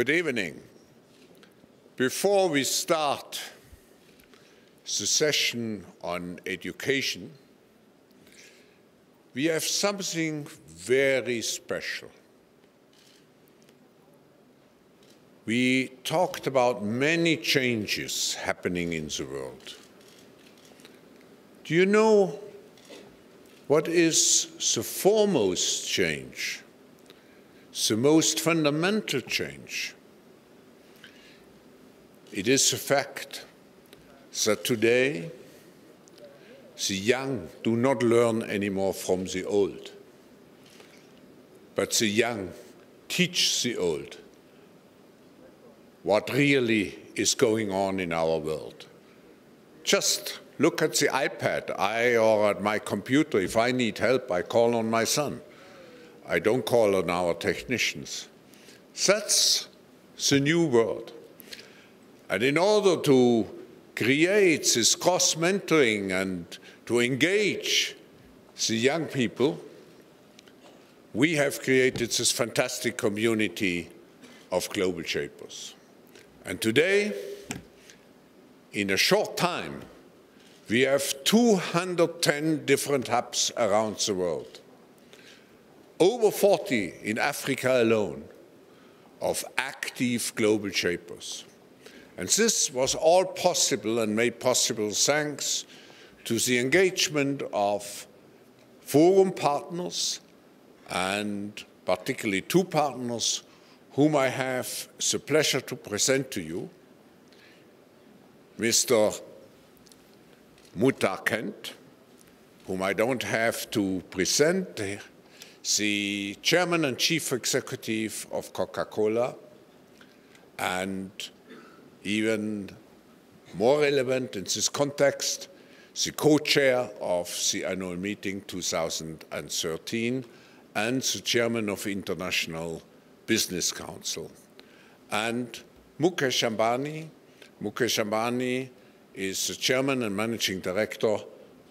Good evening. Before we start the session on education, we have something very special. We talked about many changes happening in the world. Do you know what is the foremost change, the most fundamental change? It is a fact that today the young do not learn anymore from the old, but the young teach the old what really is going on in our world. Just look at the iPad, or at my computer. If I need help, I call on my son. I don't call on our technicians. That's the new world. And in order to create this cross-mentoring and to engage the young people, we have created this fantastic community of Global Shapers. And today, in a short time, we have 210 different hubs around the world, over 40 in Africa alone, of active Global Shapers. And this was all possible and made possible thanks to the engagement of forum partners, and particularly two partners whom I have the pleasure to present to you, Mr. Muhtar Kent, whom I don't have to present, the Chairman and Chief Executive of Coca-Cola, and even more relevant in this context, the co-chair of the annual meeting 2013 and the Chairman of International Business Council. And Mukesh Ambani. Mukesh Ambani is the Chairman and Managing Director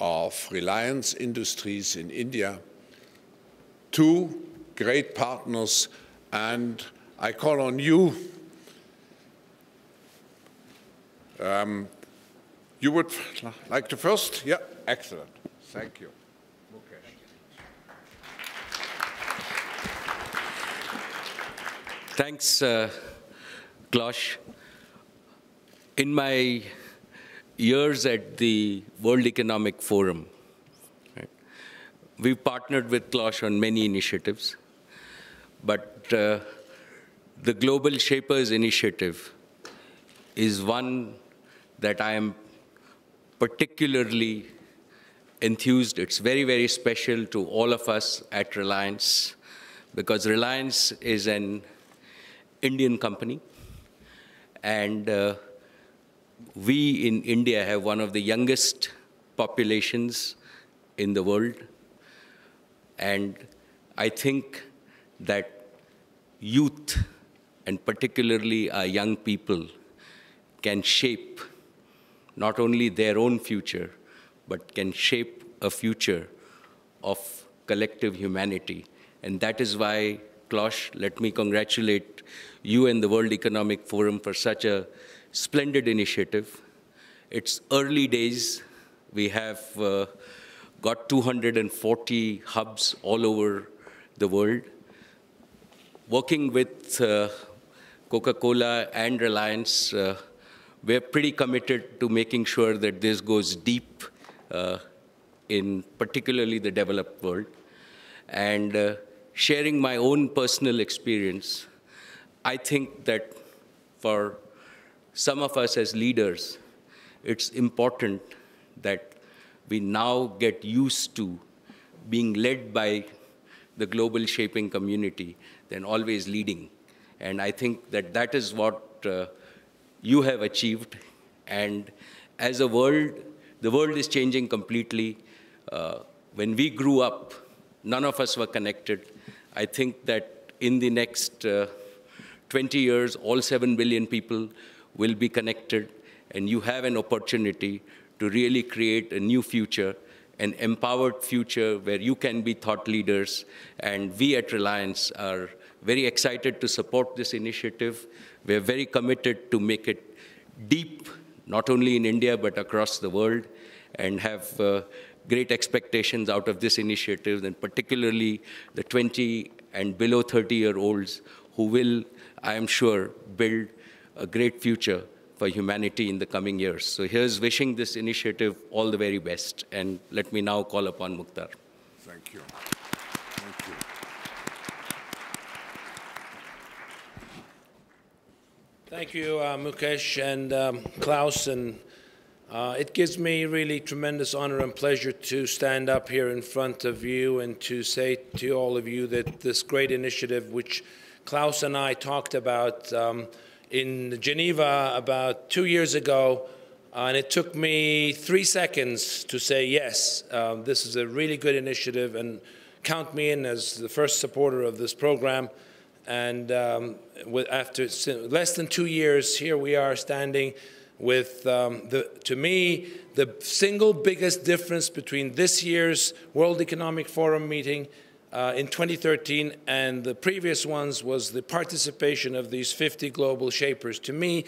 of Reliance Industries in India. Two great partners, and I call on you. You would like to first? Yeah, excellent. Thank you. Thanks, Klaus. In my years at the World Economic Forum, right, we've partnered with Klaus on many initiatives, but the Global Shapers Initiative is one that I am particularly enthused. It's very, very special to all of us at Reliance, because Reliance is an Indian company, and we in India have one of the youngest populations in the world, and I think that youth, and particularly our young people, can shape not only their own future, but can shape a future of collective humanity. And that is why, Klaus, let me congratulate you and the World Economic Forum for such a splendid initiative. It's early days. We have got 240 hubs all over the world. Working with Coca-Cola and Reliance, we're pretty committed to making sure that this goes deep in particularly the developed world. And sharing my own personal experience, I think that for some of us as leaders, it's important that we now get used to being led by the global shaping community than always leading. And I think that that is what you have achieved. And as a world, the world is changing completely. When we grew up, none of us were connected. I think that in the next 20 years, all 7 billion people will be connected, and you have an opportunity to really create a new future an empowered future where you can be thought leaders. And we at Reliance are very excited to support this initiative. We're very committed to make it deep, not only in India, but across the world, and have great expectations out of this initiative, and particularly the 20 and below 30-year-olds who will, I am sure, build a great future for humanity in the coming years. So here's wishing this initiative all the very best. And let me now call upon Mukhtar. Thank you. Thank you. Thank you, Mukesh and Klaus. And it gives me really tremendous honor and pleasure to stand up here in front of you and to say to all of you that this great initiative, which Klaus and I talked about in Geneva about 2 years ago, and it took me 3 seconds to say yes. This is a really good initiative, and count me in as the first supporter of this program. And after less than 2 years, here we are standing with, to me, the single biggest difference between this year's World Economic Forum meeting in 2013 and the previous ones was the participation of these 50 global shapers. To me,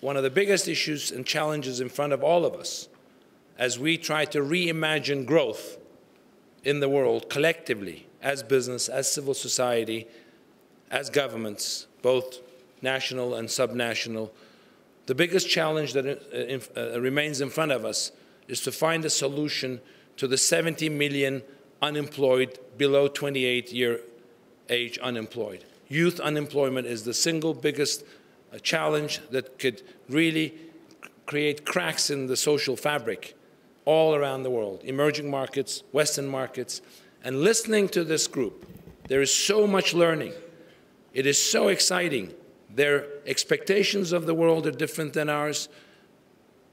one of the biggest issues and challenges in front of all of us as we try to reimagine growth in the world collectively, as business, as civil society, as governments, both national and subnational, the biggest challenge that remains in front of us is to find a solution to the 70 million unemployed, below 28-year age unemployed. Youth unemployment is the single biggest challenge that could really create cracks in the social fabric all around the world, emerging markets, Western markets. And listening to this group, there is so much learning. It is so exciting. Their expectations of the world are different than ours.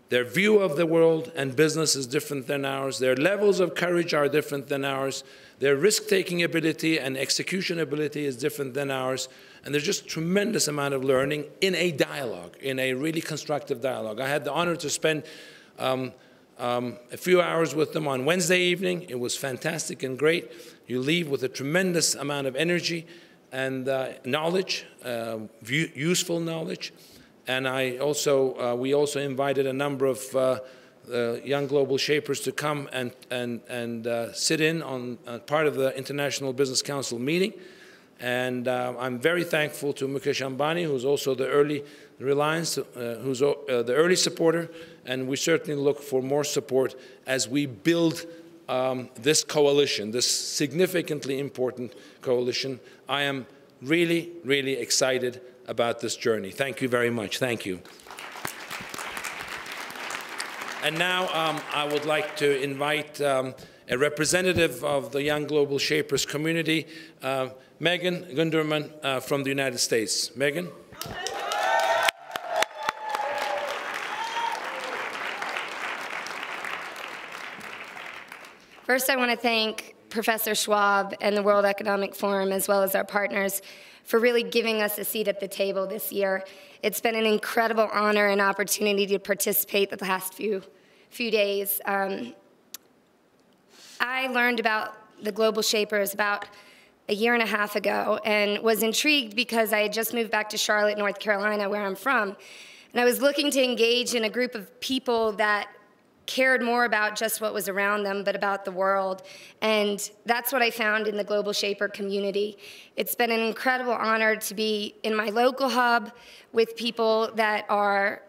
Their view of the world and business is different than ours. Their levels of courage are different than ours. Their risk-taking ability and execution ability is different than ours. And there's just a tremendous amount of learning in a dialogue, in a really constructive dialogue. I had the honor to spend a few hours with them on Wednesday evening. It was fantastic and great. You leave with a tremendous amount of energy and knowledge, useful knowledge. And I also, we also invited a number of young global shapers to come and sit in on part of the International Business Council meeting. And I'm very thankful to Mukesh Ambani, who's also the early Reliance, who's the early supporter. And we certainly look for more support as we build this coalition, this significantly important coalition. I am really, really excited about this journey. Thank you very much. Thank you. And now I would like to invite a representative of the Young Global Shapers community, Meghann Gunderman from the United States. Meghann. First, I want to thank Professor Schwab and the World Economic Forum, as well as our partners, for really giving us a seat at the table this year. It's been an incredible honor and opportunity to participate the past few days. I learned about the Global Shapers about a year and a half ago and was intrigued because I had just moved back to Charlotte, North Carolina, where I'm from. And I was looking to engage in a group of people that cared more about just what was around them, but about the world. And that's what I found in the Global Shaper community. It's been an incredible honor to be in my local hub with people that are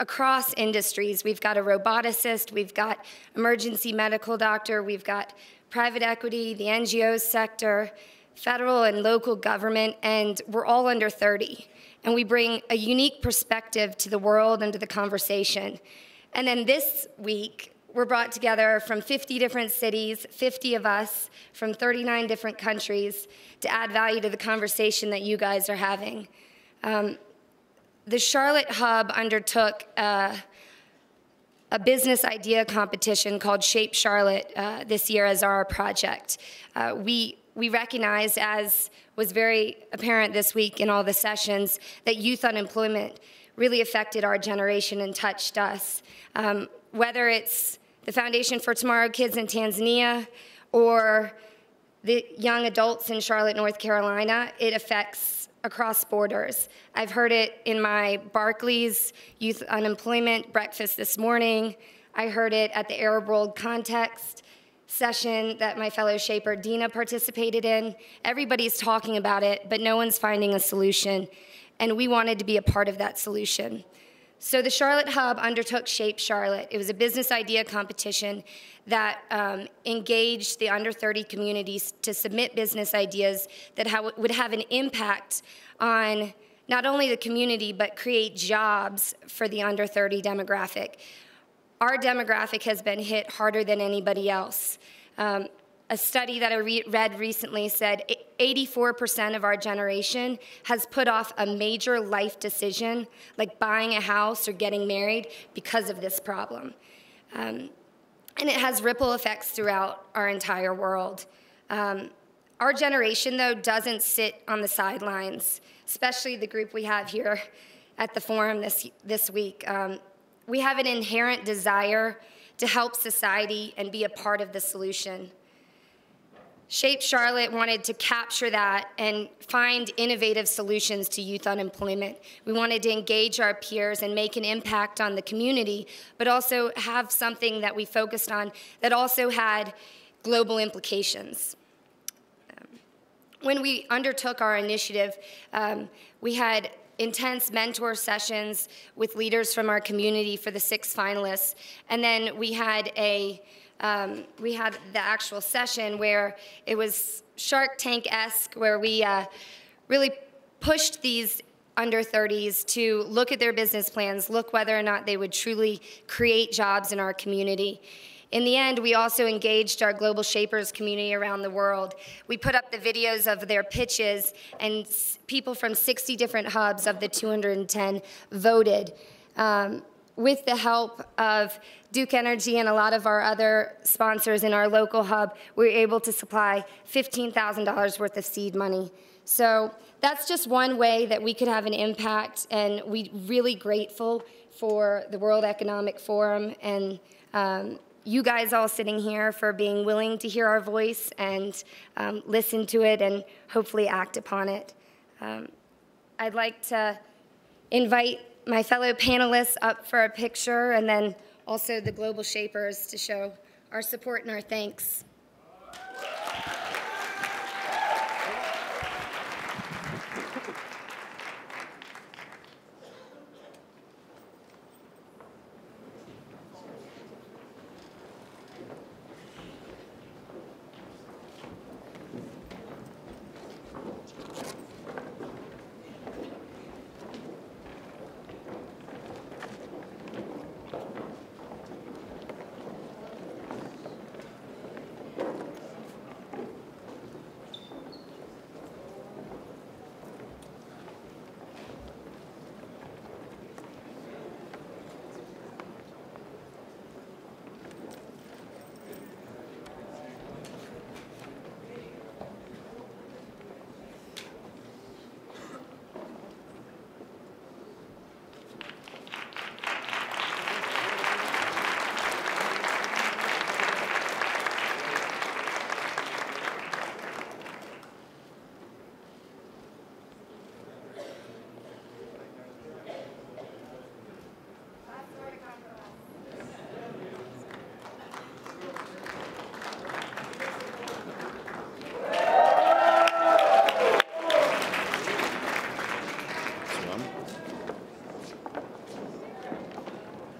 across industries. We've got a roboticist, we've got emergency medical doctor, we've got private equity, the NGO sector, federal and local government, and we're all under 30. And we bring a unique perspective to the world and to the conversation. And then this week, we're brought together from 50 different cities, 50 of us from 39 different countries to add value to the conversation that you guys are having. The Charlotte Hub undertook a business idea competition called Shape Charlotte this year as our project. We recognized, as was very apparent this week in all the sessions, that youth unemployment really affected our generation and touched us. Whether it's the Foundation for Tomorrow Kids in Tanzania, or the young adults in Charlotte, North Carolina, it affects across borders. I've heard it in my Barclays youth unemployment breakfast this morning. I heard it at the Arab World Context session that my fellow shaper Dina participated in. Everybody's talking about it, but no one's finding a solution, and we wanted to be a part of that solution. So the Charlotte Hub undertook Shape Charlotte. It was a business idea competition that engaged the under 30 communities to submit business ideas that would have an impact on not only the community, but create jobs for the under 30 demographic. Our demographic has been hit harder than anybody else. A study that I read recently said 84% of our generation has put off a major life decision, like buying a house or getting married, because of this problem. And it has ripple effects throughout our entire world. Our generation, though, doesn't sit on the sidelines, especially the group we have here at the forum this week. We have an inherent desire to help society and be a part of the solution. Shape Charlotte wanted to capture that and find innovative solutions to youth unemployment. We wanted to engage our peers and make an impact on the community, but also have something that we focused on that also had global implications. When we undertook our initiative, we had intense mentor sessions with leaders from our community for the 6 finalists, and then we had the actual session where it was Shark Tank-esque, where we really pushed these under 30s to look at their business plans, look whether or not they would truly create jobs in our community. In the end, we also engaged our Global Shapers community around the world. We put up the videos of their pitches, and people from 60 different hubs of the 210 voted. With the help of Duke Energy and a lot of our other sponsors in our local hub, we were able to supply $15,000 worth of seed money. So that's just one way that we could have an impact, and we're really grateful for the World Economic Forum and you guys all sitting here for being willing to hear our voice and listen to it and hopefully act upon it. I'd like to invite my fellow panelists up for a picture, and then also the Global Shapers to show our support and our thanks.